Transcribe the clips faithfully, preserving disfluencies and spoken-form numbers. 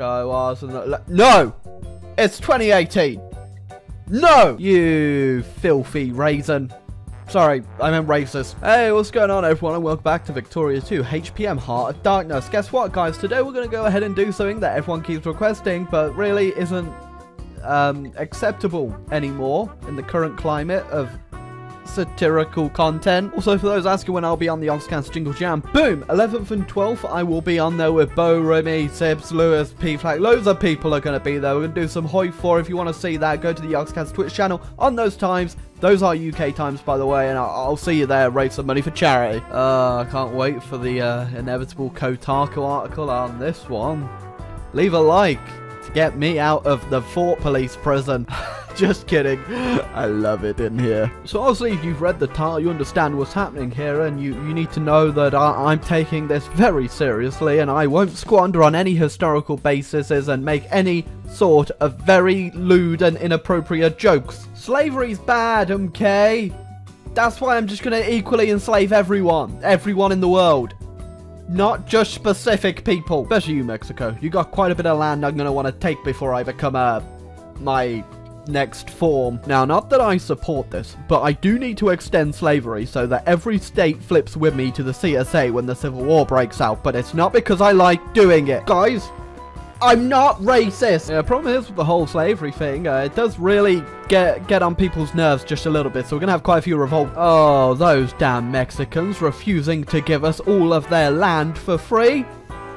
show us. And no! It's twenty eighteen! No! You filthy raisin. Sorry, I meant racist. Hey, what's going on everyone, and welcome back to Victoria two, H P M, Heart of Darkness. Guess what guys, today we're going to go ahead and do something that everyone keeps requesting, but really isn't um, acceptable anymore in the current climate of satirical content. Also, for those asking when I'll be on the Oxcans Jingle Jam, boom! eleventh and twelfth, I will be on there with Bo, Remy, Sibs, Lewis, Pflak. Loads of people are going to be there. We're going to do some Hoi four. If you want to see that, go to the Oxcans Twitch channel on those times. Those are U K times, by the way, and I'll, I'll see you there, raise some money for charity. Uh, I can't wait for the uh, inevitable Kotaku article on this one. Leave a like to get me out of the Fort Police prison. Just kidding. I love it in here. So obviously, if you've read the title, you understand what's happening here, and you, you need to know that I, I'm taking this very seriously, and I won't squander on any historical bases and make any sort of very lewd and inappropriate jokes. Slavery's bad, okay? That's why I'm just gonna equally enslave everyone. Everyone in the world. Not just specific people. Especially you, Mexico. You got quite a bit of land I'm gonna want to take before I become a... my... next form. Now, not that I support this, but I do need to extend slavery so that every state flips with me to the C S A when the Civil War breaks out, but it's not because I like doing it. Guys, I'm not racist. The yeah, problem is with the whole slavery thing, uh, it does really get get on people's nerves just a little bit, so we're gonna have quite a few revolt. Oh, those damn Mexicans refusing to give us all of their land for free.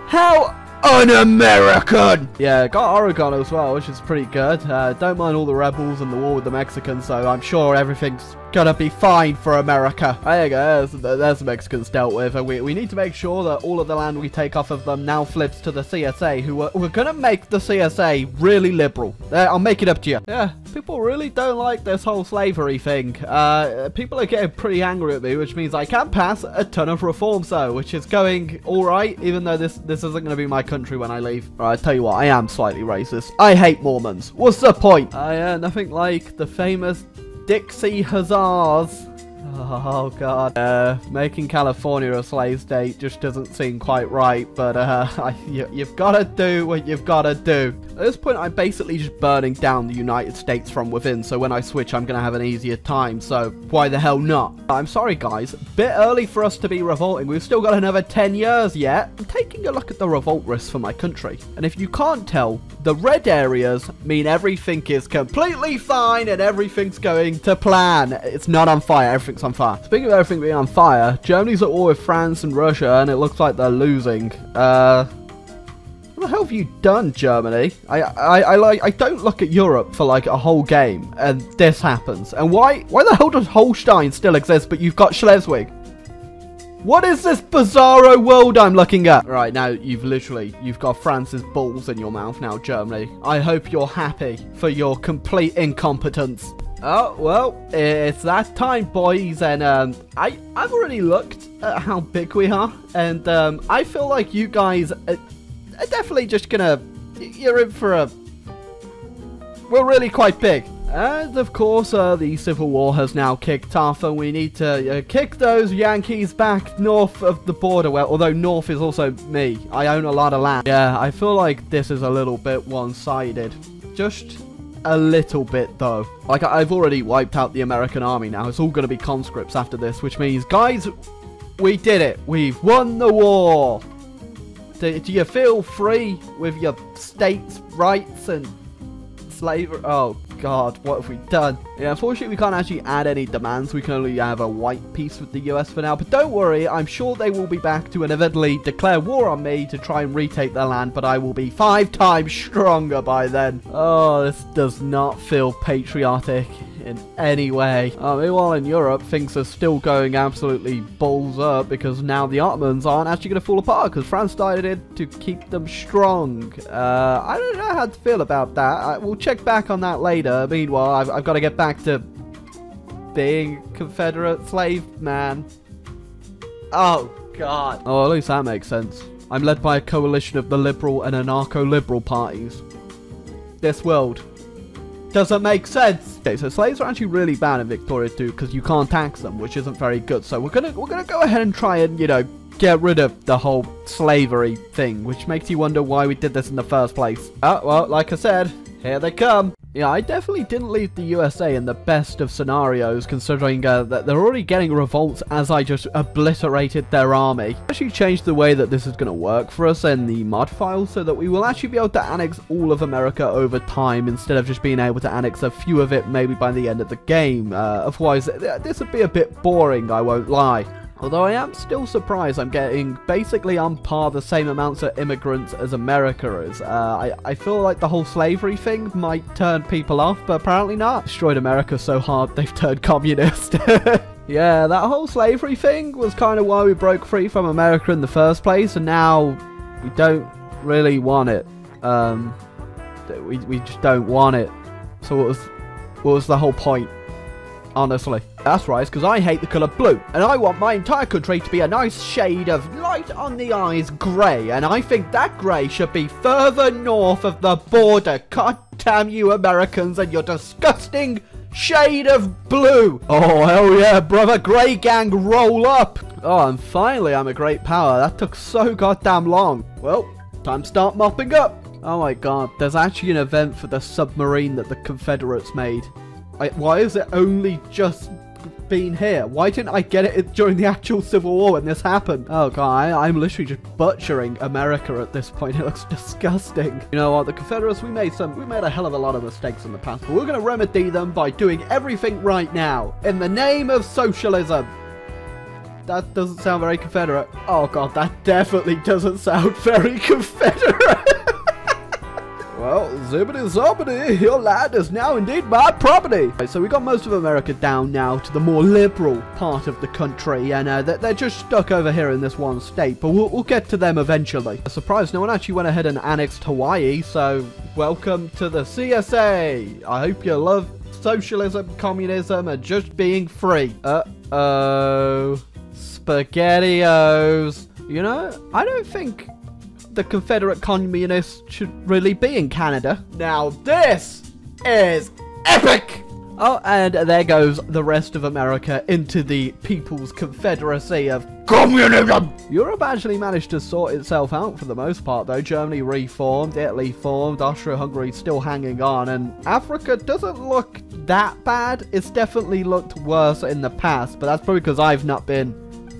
How un-American! Yeah, got Oregon as well, which is pretty good. Uh, don't mind all the rebels and the war with the Mexicans, so I'm sure everything's gonna be fine for America. There you go, there's, there's the Mexicans dealt with. And we, we need to make sure that all of the land we take off of them now flips to the C S A, who are, we're gonna make the C S A really liberal. Uh, I'll make it up to you. Yeah, people really don't like this whole slavery thing. Uh, people are getting pretty angry at me, which means I can pass a ton of reforms though, which is going alright, even though this, this isn't gonna be my country when I leave. Alright, I tell you what, I am slightly racist. I hate Mormons. What's the point? Uh, yeah, nothing like the famous Dixie Huzzars. Oh god. Uh, making California a slave state just doesn't seem quite right, but uh, I, you, you've gotta do what you've gotta do. At this point, I'm basically just burning down the United States from within, so when I switch, I'm gonna have an easier time, so why the hell not? I'm sorry guys, bit early for us to be revolting. We've still got another ten years yet. I'm taking a look at the revolt risks for my country, and if you can't tell, the red areas mean everything is completely fine and everything's going to plan. It's not on fire, everything's on fire. Speaking of everything being on fire, Germany's at war with France and Russia, and it looks like they're losing. Uh, what the hell have you done, Germany? I, I, I like, I don't look at Europe for like a whole game, and this happens. And why, why the hell does Holstein still exist, but you've got Schleswig? What is this bizarro world I'm looking at? Right, now you've literally, you've got France's balls in your mouth now, Germany. I hope you're happy for your complete incompetence. Oh, well, it's that time, boys, and um, I, I've already looked at how big we are, and um, I feel like you guys are, are definitely just gonna, you're in for a, we're really quite big. And of course, uh, the Civil War has now kicked off, and we need to uh, kick those Yankees back north of the border. Well, although north is also me. I own a lot of land. Yeah, I feel like this is a little bit one-sided. Just a little bit, though. Like, I've already wiped out the American army now. It's all going to be conscripts after this, which means, guys, we did it. We've won the war. Do, do you feel free with your state's rights and slavery? Oh, God, what have we done? Yeah, unfortunately, we can't actually add any demands. We can only have a white peace with the U S for now. But don't worry, I'm sure they will be back to inevitably declare war on me to try and retake their land. But I will be five times stronger by then. Oh, this does not feel patriotic in any way. Uh, meanwhile, in Europe, things are still going absolutely balls up because now the Ottomans aren't actually going to fall apart because France decided to keep them strong. Uh, I don't know how to feel about that. I, we'll check back on that later. Meanwhile, I've, I've got to get back to being Confederate slave man. Oh, God. Oh, at least that makes sense. I'm led by a coalition of the liberal and anarcho-liberal parties. This world doesn't make sense. Okay, so slaves are actually really bad in Victoria two because you can't tax them, which isn't very good. So we're gonna we're gonna go ahead and try and, you know, get rid of the whole slavery thing, which makes you wonder why we did this in the first place. Oh, well, like I said, here they come. Yeah, I definitely didn't leave the U S A in the best of scenarios, considering uh, that they're already getting revolts as I just obliterated their army. I actually changed the way that this is going to work for us in the mod file, so that we will actually be able to annex all of America over time, instead of just being able to annex a few of it maybe by the end of the game. Uh, otherwise, th this would be a bit boring, I won't lie. Although I am still surprised I'm getting basically on par the same amounts of immigrants as America is. Uh, I, I feel like the whole slavery thing might turn people off, but apparently not. Destroyed America so hard they've turned communist. Yeah, that whole slavery thing was kind of why we broke free from America in the first place, and now we don't really want it. Um, we, we just don't want it. So what was, what was the whole point? Honestly. That's right, it's because I hate the colour blue, and I want my entire country to be a nice shade of light on the eyes grey, and I think that grey should be further north of the border. God damn you Americans and your disgusting shade of blue. Oh, hell yeah, brother. Grey gang, roll up. Oh, and finally I'm a great power. That took so goddamn long. Well, time to start mopping up. Oh my god, there's actually an event for the submarine that the Confederates made. I, why is it only just been here? Why didn't I get it during the actual Civil War when this happened? Oh god, I, I'm literally just butchering America at this point. It looks disgusting. You know what, the Confederates, we made some, we made a hell of a lot of mistakes in the past, but we're going to remedy them by doing everything right now. In the name of socialism. That doesn't sound very Confederate. Oh god, that definitely doesn't sound very Confederate. Well, zibbity zobbity, your land is now indeed my property. Right, so we got most of America down now to the more liberal part of the country, and uh, they're just stuck over here in this one state, but we'll, we'll get to them eventually. A surprise, no one actually went ahead and annexed Hawaii, so welcome to the C S A. I hope you love socialism, communism, and just being free. Uh-oh, SpaghettiOs. You know, I don't think the Confederate communists should really be in Canada. Now this is epic! Oh, and there goes the rest of America into the People's Confederacy of Communism! Europe actually managed to sort itself out for the most part though. Germany reformed, Italy formed, Austria-Hungary still hanging on, and Africa doesn't look that bad. It's definitely looked worse in the past, but that's probably because I've not been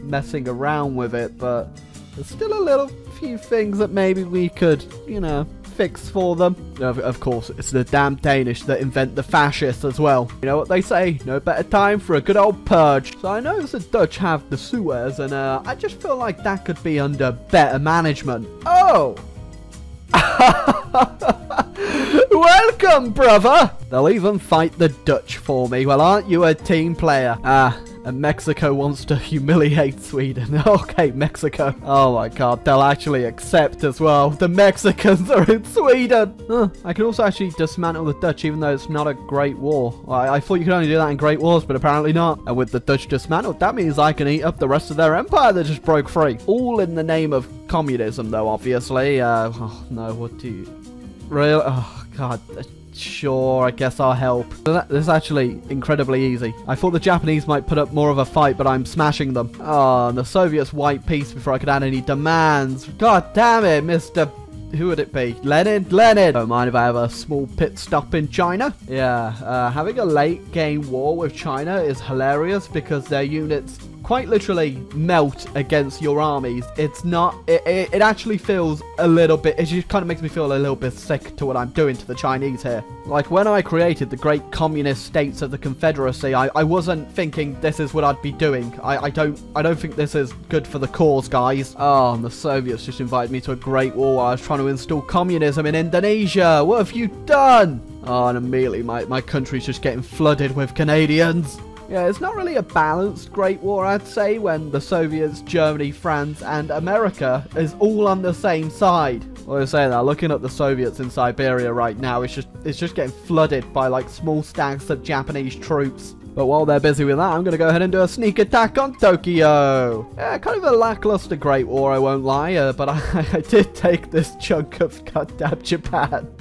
messing around with it, but there's still a little few things that maybe we could, you know, fix for them. Of, of course, it's the damn Danish that invent the fascists as well. You know what they say, no better time for a good old purge. So I know the Dutch have the sewers, and uh, I just feel like that could be under better management. Oh! Welcome, brother! They'll even fight the Dutch for me. Well, aren't you a team player? Ah. And Mexico wants to humiliate Sweden. Okay, Mexico. Oh my god, they'll actually accept as well. The Mexicans are in Sweden. Huh. I can also actually dismantle the Dutch, even though it's not a great war. I, I thought you could only do that in great wars, but apparently not. And with the Dutch dismantled, that means I can eat up the rest of their empire that just broke free. All in the name of communism, though, obviously. Uh, oh no, what do you... Really? Oh god... Sure, I guess I'll help. This is actually incredibly easy. I thought the Japanese might put up more of a fight, but I'm smashing them. Oh, and the Soviets wiped peace before I could add any demands. God damn it, Mister Who would it be? Lenin? Lenin! Don't mind if I have a small pit stop in China. Yeah, uh, having a late game war with China is hilarious because their units quite literally melt against your armies. It's not, it, it, it actually feels a little bit, it just kind of makes me feel a little bit sick to what I'm doing to the Chinese here. Like when I created the great communist states of the Confederacy, I, I wasn't thinking this is what I'd be doing. I, I don't, I don't think this is good for the cause, guys. Oh, and the Soviets just invited me to a great war while I was trying to to install communism in Indonesia. What have you done? Oh, and immediately my, my country's just getting flooded with Canadians. Yeah, it's not really a balanced Great War, I'd say, when the Soviets, Germany, France, and America is all on the same side. Well, I'm saying that, looking at the Soviets in Siberia right now, it's just, it's just getting flooded by, like, small stacks of Japanese troops. But while they're busy with that, I'm going to go ahead and do a sneak attack on Tokyo. Yeah, kind of a lackluster Great War, I won't lie, uh, but I, I did take this chunk of goddamn Japan.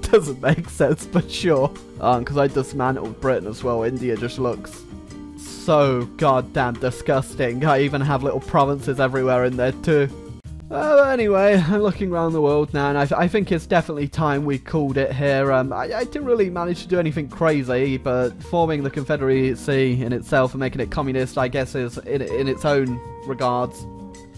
Doesn't make sense, but sure. Um, because I dismantled Britain as well, India just looks so goddamn disgusting. I even have little provinces everywhere in there too. Uh, anyway, I'm looking around the world now, and I, th I think it's definitely time we called it here. Um, I, I didn't really manage to do anything crazy, but forming the Confederacy in itself and making it communist, I guess, is, in, in its own regards,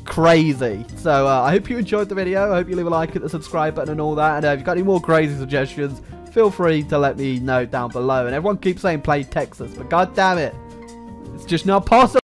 crazy. So, uh, I hope you enjoyed the video. I hope you leave a like, hit the subscribe button and all that. And uh, if you've got any more crazy suggestions, feel free to let me know down below. And everyone keeps saying play Texas, but god damn it, it's just not possible.